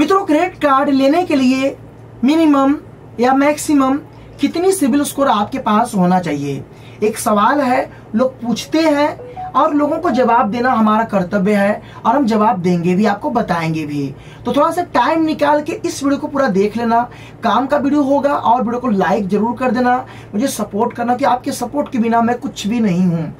मित्रों, credit card लेने के लिए मिनिमम या मैक्सिमम कितनी सिबिल स्कोर आपके पास होना चाहिए, एक सवाल है। लोग पूछते हैं और लोगों को जवाब देना हमारा कर्तव्य है और हम जवाब देंगे भी, आपको बताएंगे भी। तो थोड़ा सा टाइम निकाल के इस वीडियो को पूरा देख लेना, काम का वीडियो होगा। और वीडियो को लाइक जरूर कर देना, मुझे सपोर्ट करना कि आपके सपोर्ट के बिना मैं कुछ भी नहीं हूँ।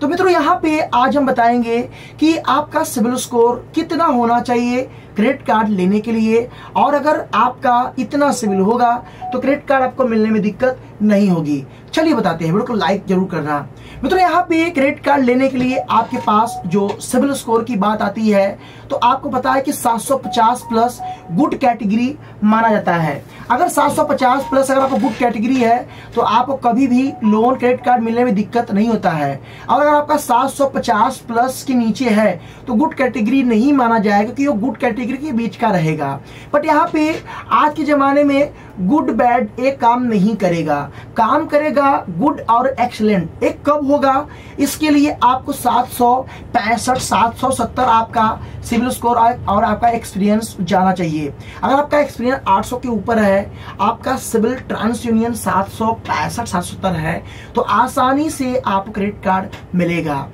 तो मित्रों, यहाँ पे आज हम बताएंगे कि आपका सिबिल स्कोर कितना होना चाहिए क्रेडिट कार्ड लेने के लिए, और अगर आपका इतना सिबिल होगा तो क्रेडिट कार्ड आपको मिलने में दिक्कत नहीं होगी। चलिए बताते हैं, वीडियो को लाइक जरूर करना। मित्रों, यहाँ पे क्रेडिट कार्ड लेने के लिए आपके पास जो सिबिल स्कोर की बात आती है तो आपको पता है कि 750 प्लस गुड कैटेगरी माना जाता है। अगर 750 प्लस अगर आपको गुड कैटेगरी है तो आपको कभी भी लोन क्रेडिट कार्ड मिलने में दिक्कत नहीं होता है। और अगर आपका 750 प्लस के नीचे है तो गुड कैटेगरी नहीं माना जाएगा क्योंकि वो गुड कैटेगरी के बीच का रहेगा। बट यहाँ पे आज के ज़माने में गुड बैड एक काम नहीं करेगा, काम करेगा गुड और एक्सलेंट। एक कब होगा, इसके लिए आपको 765 770 आपका सिबिल स्कोर और आपका एक्सपीरियंस जाना चाहिए। अगर आपका एक्सपीरियंस 800 के ऊपर है, आपका सिबिल ट्रांस यूनियन 765 770 है तो आसानी से आपको क्रेडिट कार्ड मिलेगा।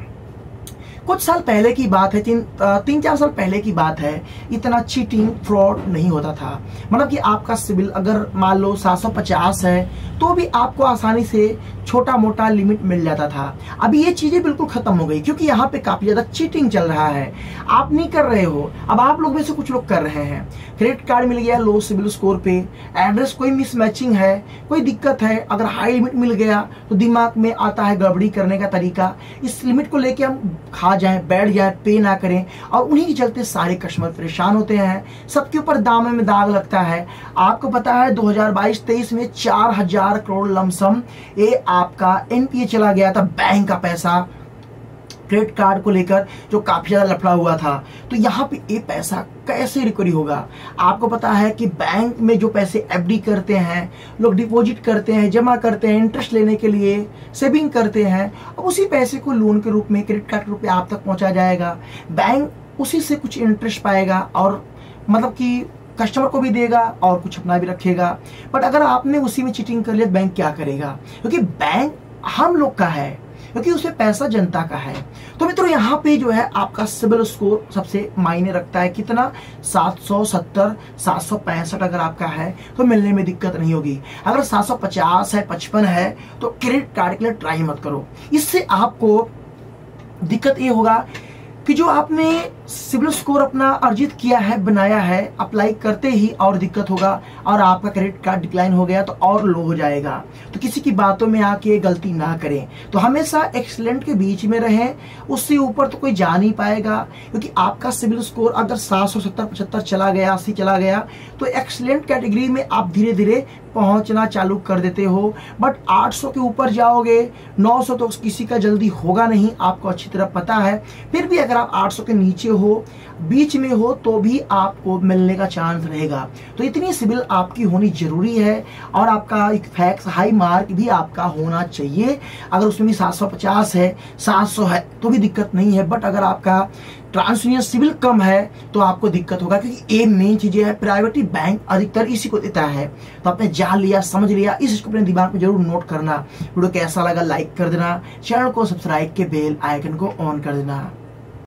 कुछ साल पहले की बात है, तीन चार साल पहले की बात है, इतना चीटिंग फ्रॉड नहीं होता था। मतलब कि आपका सिबिल अगर मान लो 750 है तो भी आपको आसानी से छोटा मोटा लिमिट मिल जाता था। अभी ये चीज़ें बिल्कुल ख़त्म हो गई क्योंकि यहाँ पे काफ़ी ज़्यादा चीटिंग चल रहा है। आप नहीं कर रहे हो, अब आप लोग में से कुछ लोग कर रहे हैं। क्रेडिट कार्ड मिल गया लो सिबिल स्कोर पे, एड्रेस कोई मिसमैचिंग है, कोई दिक्कत है, अगर हाई लिमिट मिल गया तो दिमाग में आता है गड़बड़ी करने का तरीका। इस लिमिट को लेके हम खा जाए, बैठ जाए, पे ना करें, और उन्हीं के चलते सारे कस्टमर परेशान होते हैं, सबके ऊपर दामों में दाग लगता है। आपको पता है 2022-23 में 4000 करोड़ लमसम ये आपका एनपीए चला गया था, बैंक का पैसा क्रेडिट कार्ड को लेकर जो काफ़ी ज़्यादा लफड़ा हुआ था। तो यहाँ पे ये पैसा कैसे रिकवरी होगा? आपको पता है कि बैंक में जो पैसे एफडी करते हैं लोग, डिपॉजिट करते हैं, जमा करते हैं इंटरेस्ट लेने के लिए, सेविंग करते हैं, अब उसी पैसे को लोन के रूप में, क्रेडिट कार्ड के रूप में आप तक पहुँचा जाएगा। बैंक उसी से कुछ इंटरेस्ट पाएगा और मतलब कि कस्टमर को भी देगा और कुछ अपना भी रखेगा। बट अगर आपने उसी में चीटिंग कर लिया तो बैंक क्या करेगा, क्योंकि बैंक हम लोग का है, क्योंकि उसमें पैसा जनता का है। तो मित्रों, यहाँ पे जो है आपका सिबिल स्कोर सबसे मायने रखता है। कितना? 770 765 अगर आपका है तो मिलने में दिक्कत नहीं होगी। अगर 750 है, 55 है तो क्रेडिट कार्ड के लिए ट्राई मत करो। इससे आपको दिक्कत ये होगा कि जो आपने सिबिल स्कोर अपना अर्जित किया है, बनाया है, अप्लाई करते ही और दिक्कत होगा और आपका क्रेडिट कार्ड डिक्लाइन हो गया तो और लो हो जाएगा। तो किसी की बातों में आके गलती ना करें, तो हमेशा एक्सलेंट के बीच में रहें, उससे ऊपर तो कोई जा नहीं पाएगा। क्योंकि आपका सिबिल स्कोर अगर 770-75 चला गया, 80 चला गया तो एक्सलेंट कैटेगरी में आप धीरे धीरे पहुँचना चालू कर देते हो। बट 800 के ऊपर जाओगे, 900 तो किसी का जल्दी होगा नहीं, आपको अच्छी तरह पता है। फिर भी अगर आप 800 के नीचे हो, बीच में हो तो भी आपको मिलने का चांस रहेगा। तो इतनी सिबिल आपकी होनी जरूरी है और आपका एक फैक्स हाई मार्क भी आपका होना चाहिए। अगर उसमें भी 750 है, 700 है तो भी दिक्कत नहीं है। बट अगर आपका ट्रांस यूनियन सिबिल कम है तो आपको दिक्कत होगा, क्योंकि ये मेन चीज़ें है। प्राइवेट बैंक अधिकतर इसी को देता है। तो आपने जान लिया, समझ लिया, इस चीज़ को अपने दिमाग में जरूर नोट करना। वीडियो कैसा लगा लाइक कर देना, चैनल को सब्सक्राइब के बेल आइकन को ऑन कर देना।